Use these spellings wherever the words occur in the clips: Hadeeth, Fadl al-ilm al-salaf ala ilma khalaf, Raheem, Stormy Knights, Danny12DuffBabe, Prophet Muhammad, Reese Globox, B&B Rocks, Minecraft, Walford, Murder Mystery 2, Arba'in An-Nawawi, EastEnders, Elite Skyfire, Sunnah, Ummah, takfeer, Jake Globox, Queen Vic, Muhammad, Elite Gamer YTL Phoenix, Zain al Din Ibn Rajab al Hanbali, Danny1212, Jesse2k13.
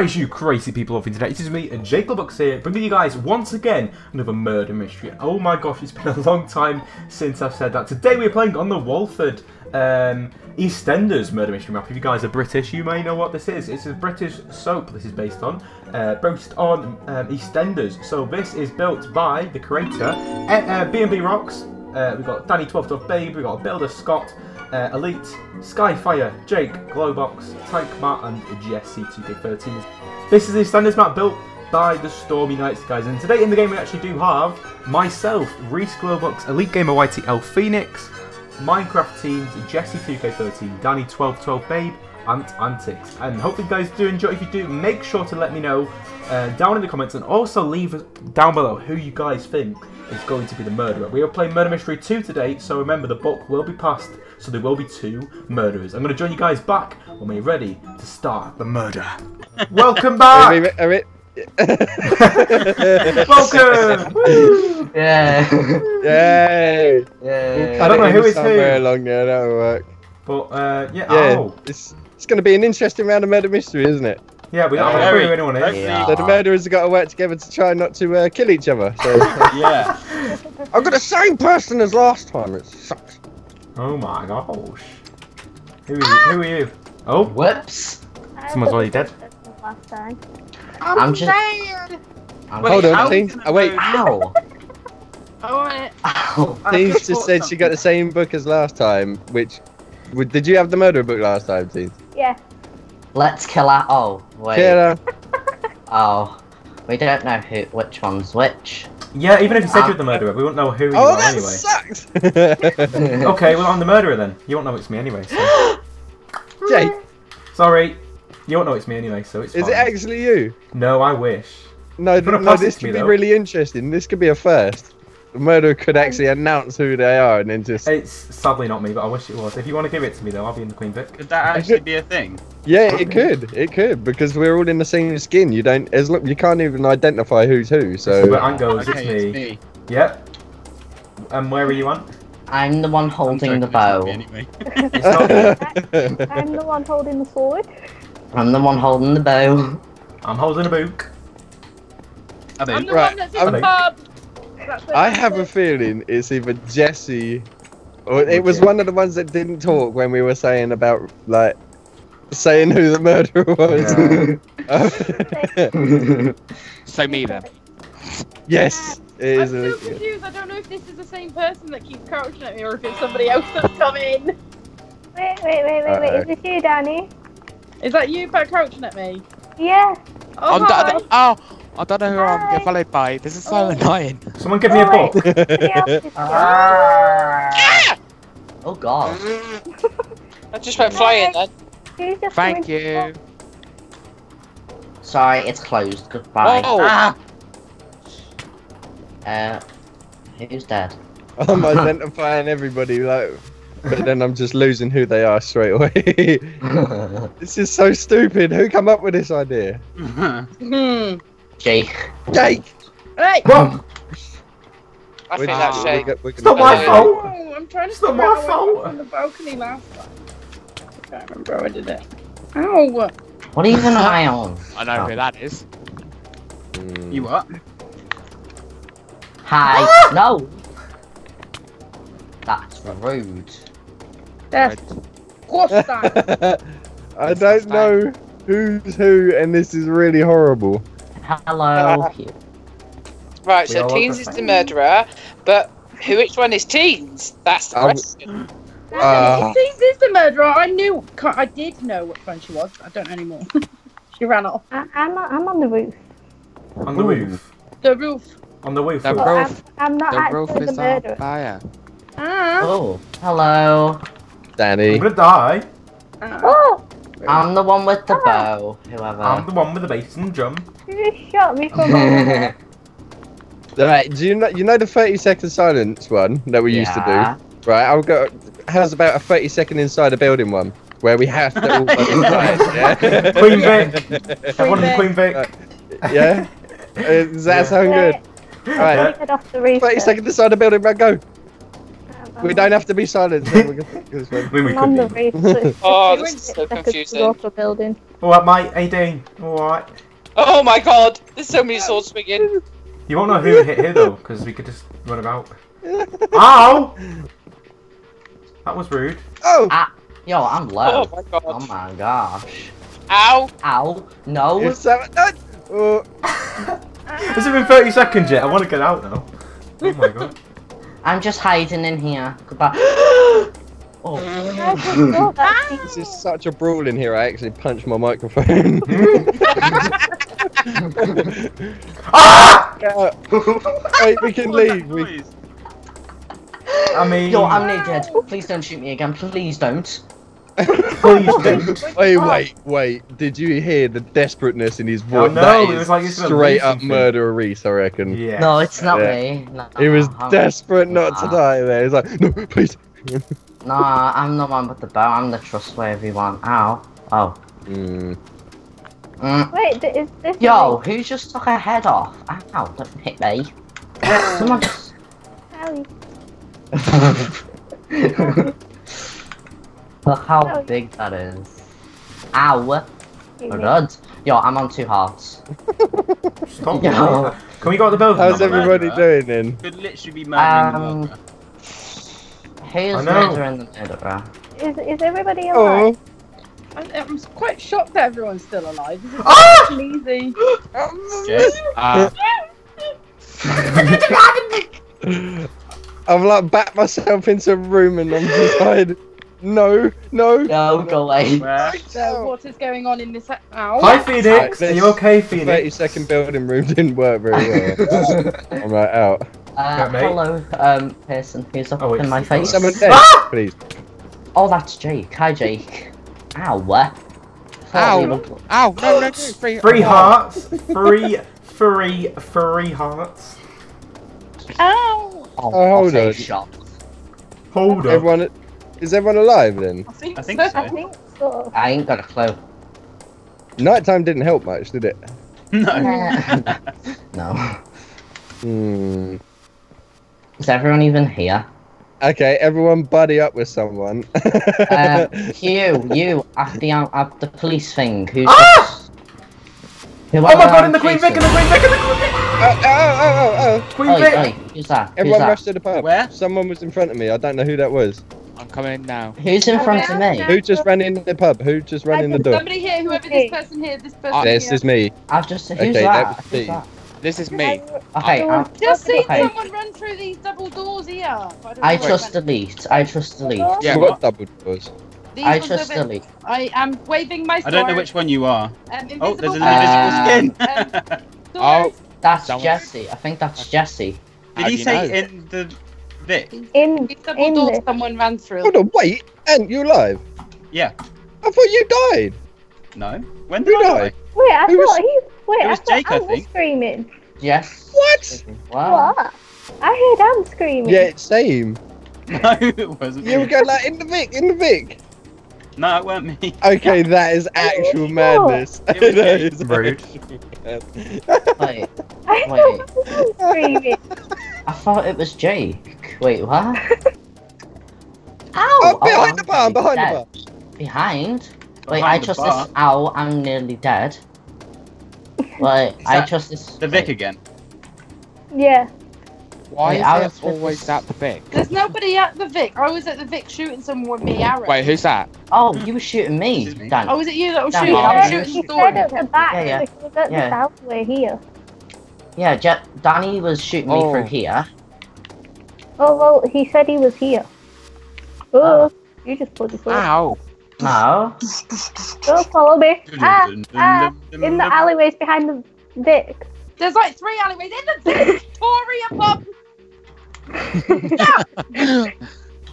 guys, you crazy people of the internet, it is me, Jake Globox here, bringing you guys once again another murder mystery. Oh my gosh, it's been a long time since I've said that. Today we're playing on the Walford EastEnders murder mystery map. If you guys are British, you may know what this is. It's a British soap this is based on, EastEnders. So this is built by the creator, B&B Rocks. We've got Danny12DuffBabe, we've got a builder Scott, Elite, Skyfire, Jake, Globox, Tank Mart, and Jesse2k13. This is the EastEnders map built by the Stormy Knights, guys. And today in the game we actually do have myself, Reese Globox, Elite Gamer YTL Phoenix, Minecraft teams, Jesse2k13, Danny1212DuffBabe, and Antics. And hopefully you guys do enjoy. If you do, make sure to let me know down in the comments, and also leave down below who you guys think is going to be the murderer. We are playing Murder Mystery 2 today, so remember the buck will be passed, so there will be two murderers. I'm going to join you guys back when we're ready to start the murder. Welcome back! Welcome! Woo! Yeah! Yay! Yeah. I don't know who is who. Along there, that'll work. But yeah. Oh. It's going to be an interesting round of murder mystery, isn't it? Yeah, we don't know who anyone is. Yeah. So the murderers have got to work together to try not to kill each other. So. Yeah. I've got the same person as last time. It sucks. Oh my gosh. Who are you? Who are you? Oh. Whoops. Someone's already dead. Last time. I'm just. Hold on, Teens. Oh, wait. Ow. Ow. Teens just said she got the same book as last time, which. Did you have the murder book last time, Teens? Yeah. Let's kill her. Oh, wait. Kill her. Oh, we don't know who, which one's which. Yeah, even if you said you were the murderer, we wouldn't know who you are anyway. Oh, that sucks! Okay, well, I'm the murderer then. You won't know it's me anyway, so. Jake. Sorry. You won't know it's me anyway, so it's fine. Is it actually you? No, I wish. No, no, this could be really interesting. This could be a first. The murderer could actually announce who they are and then just... It's sadly not me, but I wish it was. If you want to give it to me, though, I'll be in the Queen Vic. Could that actually be a thing? Yeah, it could. It could, because we're all in the same skin. You don't, as look, you can't even identify who's who. So. But Ango's, okay, it's me. Yep. And where are you on? I'm the one holding the bow. Anyway. I'm the one holding the sword. I'm the one holding the bow. I'm holding a book. I'm the one that's in the pub. I have a feeling it's either Jesse, or it was one of the ones that didn't talk when we were saying about like. Saying who the murderer was. Yeah. So me then. Yes. Yeah, I'm so confused. I don't know if this is the same person that keeps crouching at me or if it's somebody else that's coming. Wait. Is this you, Danny? Is that you crouching at me? Yeah. Oh, I don't know who I'm getting followed by. This is so annoying. Someone give me a book. Yeah! Oh god. I just went flying then. Thank you. Sorry, it's closed. Goodbye. Oh. Ah. Who's dead? I'm identifying everybody, though. But then I'm just losing who they are straight away. This is so stupid. Who come up with this idea? Jake. Jake! Hey! What? I think that's Jake. It's not my fault. Oh, I'm trying to stop my fault. On the balcony last time. I can't remember how I did it. Ow! What even am I on? I know who that is. You what? Hi! Ah! No! That's rude. That's... What's that? I don't know who's who, and this is really horrible. Hello. Right, so Teens is the murderer, but which one is Teens? That's the question. Teens is the murderer. I did know which one she was. I don't know anymore. She ran off. I'm on the roof. On the roof. The roof. On the roof. The roof. I'm not actually the murderer. Fire. Oh, hello, Danny. I'm gonna die. Oh. I'm the one with the bow. Whoever. I'm the one with the bass and drum. You just shot me from over. Right. Do you know the 30-second silence one that we used to do? Right, I've got. How's about a 30-second inside a building one where we have to all inside? Yeah? Queen Vic. Everyone in Queen Vic. Yeah. Does that sound good? All right. 30-second inside a building, run, go. We don't have to be silent. So we can this one. We could. Oh, this is so confusing. Alright, mate, how you doing? Alright. Oh my god, there's so many swords swinging. You won't know who hit who though, because we could just run about. Ow! That was rude. Oh! Yo, I'm low. Oh my god. Oh my gosh. Ow! Ow! No! Has it been 30 seconds yet? I want to get out now. Oh my god. I'm just hiding in here. Goodbye. Oh. This is such a brawl in here, I actually punched my microphone. Ah! Wait, we can leave. I mean... Yo, I'm near dead. Please don't shoot me again. Please don't. Please don't. Wait. Did you hear the desperateness in his voice? Oh, no, that it was like straight up murder Reese, I reckon. Yes. No, it's not me. No, he was desperate not to die there. He's like, no, please. Nah, I'm the one with the bow. I'm the trustworthy one. Ow. Oh. Wait, is this... Yo, who just took her head off? Ow, don't hit me. Someone just... Look how big that is. Ow. Oh god. Yo, I'm on 2 hearts. Stop. Yo. Can we go to the building? How's everybody doing then? Could literally be murdering the murderer. Who's murdering the murderer? Is everybody alive? I'm quite shocked that everyone's still alive. This is easy. I've like backed myself into a room and I'm just like, no, go away. So what is going on in this hour? Hi Phoenix, are you okay Phoenix? 30-second building room didn't work very well. I'm right out. Hello, person who's up in my face. Someone dead, please. Oh, that's Jake. Hi Jake. Ow, what? Ow. Ow, no, 3 hearts. 3 hearts. Ow. Oh, hold on. Hold on. Everyone, is everyone alive then? I think so. I ain't got a clue. Nighttime didn't help much, did it? No. No. Hmm. Is everyone even here? Okay, everyone buddy up with someone. Hugh, you at the police thing. Who's oh my god, in the Queen Vic, in the Queen Vic, in the Queen Vic! Queen Vic! Who's that? Everyone rushed to the pub. Where? Someone was in front of me, I don't know who that was. I'm coming now. Who's in front of me? Who just ran in the pub? Who just ran in the door? Somebody here, whoever this person here, this person here. This is me. I've just said, who's that? Who's that? This is me. Okay, I've just seen someone run through these double doors here. I trust delete. I trust delete. Yeah, what double doors? I trust delete. I am waving my sword. I don't know which one you are. Oh, there's an invisible skin. Oh, that's Jesse. I think that's Jesse. Did he say in the Vic? In these double doors someone ran through. Hold on, wait. And you're alive? Yeah. I thought you died. No. When did I die? Wait, I thought he... Wait, I thought I was screaming. Yes. What? Wow. What? I heard I'm screaming. Yeah, same. No, it wasn't. You were going like, in the Vic, in the Vic. No, it weren't me. Okay, that is actual madness. It was that is rude. Wait. I screaming. I thought it was Jake. Wait, what? Ow! Oh, behind the bar, behind the bar. Behind? Wait, I trust this. Ow, I'm nearly dead. Like, I trust this. The Vic again? Yeah. Why is it always at the Vic? There's nobody at the Vic. I was at the Vic shooting someone with me arrow. Wait, who's that? Oh, you were shooting me, Dan. Oh, was it you that was shooting? I was shooting the door. At the back, was at the southway here. Yeah, Danny was shooting me from here. Oh, well, he said he was here. Oh, you just pulled the sword. Ow. No. Don't follow me. In the alleyways behind the Vic. There's like 3 alleyways in the Victoria pub.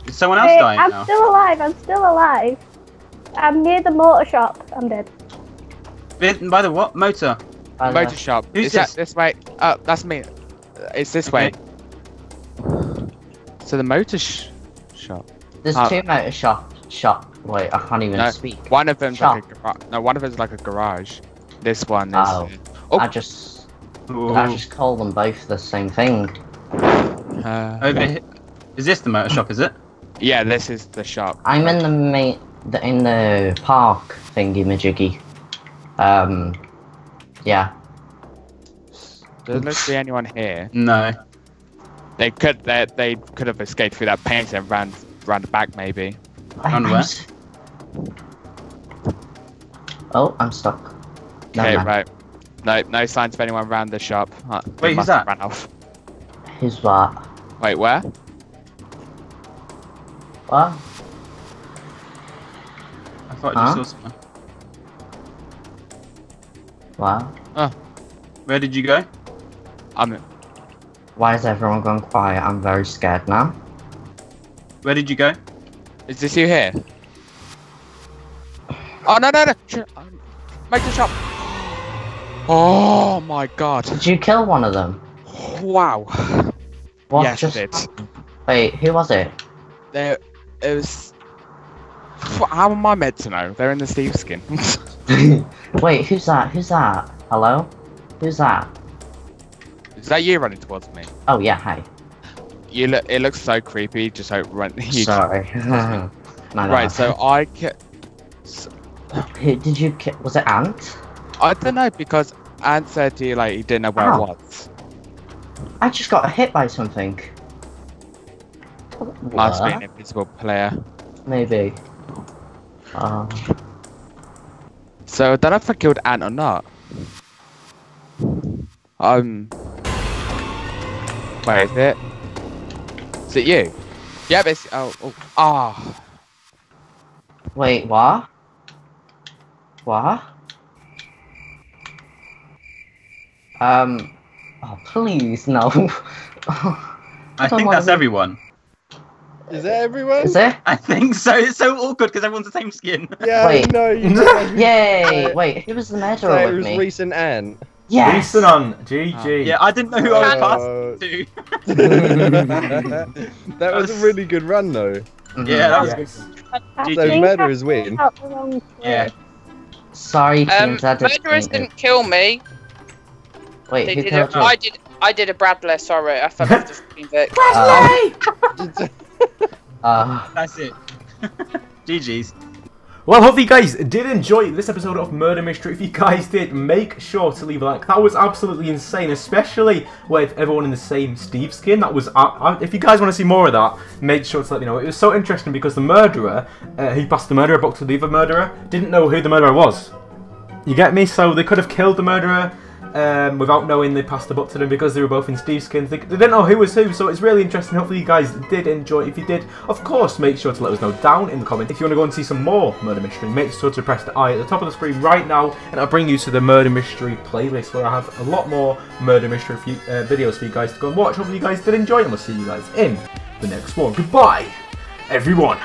Is someone else dying now? I'm still alive. I'm still alive. I'm near the motor shop. I'm dead. Bitten by the what? Motor. Motor shop. Who's is this? That this way? That's me. It's this way. So the motor shop. There's 2 motor shops. Wait, I can't even speak. One of them's like a one of them's like a garage. This one is. Oh. I just call them both the same thing. Over here. Is this the motor shop, is it? Yeah, this is the shop. I'm in the park thingy-majiggy. Yeah. Doesn't look to be anyone here. No. They could have escaped through that paint and ran back maybe. Oh, I'm stuck. Okay, right. No signs of anyone around the shop. Wait, who's that? Ran off. Who's that? Wait, where? What? I thought I just saw someone. Wow. Oh. Where did you go? Why is everyone gone quiet? I'm very scared now. Where did you go? Is this you here? Oh, no! Make the shop! Oh my god. Did you kill one of them? Wow. What? Yes, just... I did. Wait, who was it? It was... How am I meant to know? They're in the Steve skin. Wait, who's that? Who's that? Hello? Who's that? Is that you running towards me? Oh yeah, hi. You look. It looks so creepy. Just like run. Sorry. Right. So I. Who did you? Was it Ant? I don't know because Ant said to you like he didn't know where it was. I just got hit by something. Must be an invisible player. Maybe. So I don't know if I killed Ant or not. Where is it? Is it you? Yep, it's. Oh. Wait, what? What? Oh, please, no. I think that's everyone. Is that everyone? Is it? I think so. It's so awkward because everyone's the same skin. Yeah, wait. No, you know. Yay! Wait, who was the murderer with me? It was Reese and Anne. Yes! Reese on GG. Yeah, I didn't know who I was passing to. That was a really good run, though. Yeah, that was good. So murderers win. Yeah. Sorry, teams, murderers didn't kill me. Wait, who killed you? I did a Bradley, sorry. I fell off the Queen Vic. Bradley! That's it. GG's. Well, hopefully you guys did enjoy this episode of Murder Mystery. If you guys did, make sure to leave a like. That was absolutely insane, especially with everyone in the same Steve skin. That was. If you guys want to see more of that, make sure to let me know. It was so interesting because the murderer, he passed the murderer box to the other murderer, didn't know who the murderer was. You get me? So they could have killed the murderer without knowing they passed the book to them because they were both in Steve skins. They didn't know who was who, so it's really interesting. Hopefully you guys did enjoy it. If you did, of course, make sure to let us know down in the comments. If you want to go and see some more Murder Mystery, make sure to press the I at the top of the screen right now, and I'll bring you to the Murder Mystery playlist where I have a lot more Murder Mystery videos for you guys to go and watch. Hopefully you guys did enjoy it, and we'll see you guys in the next one. Goodbye, everyone.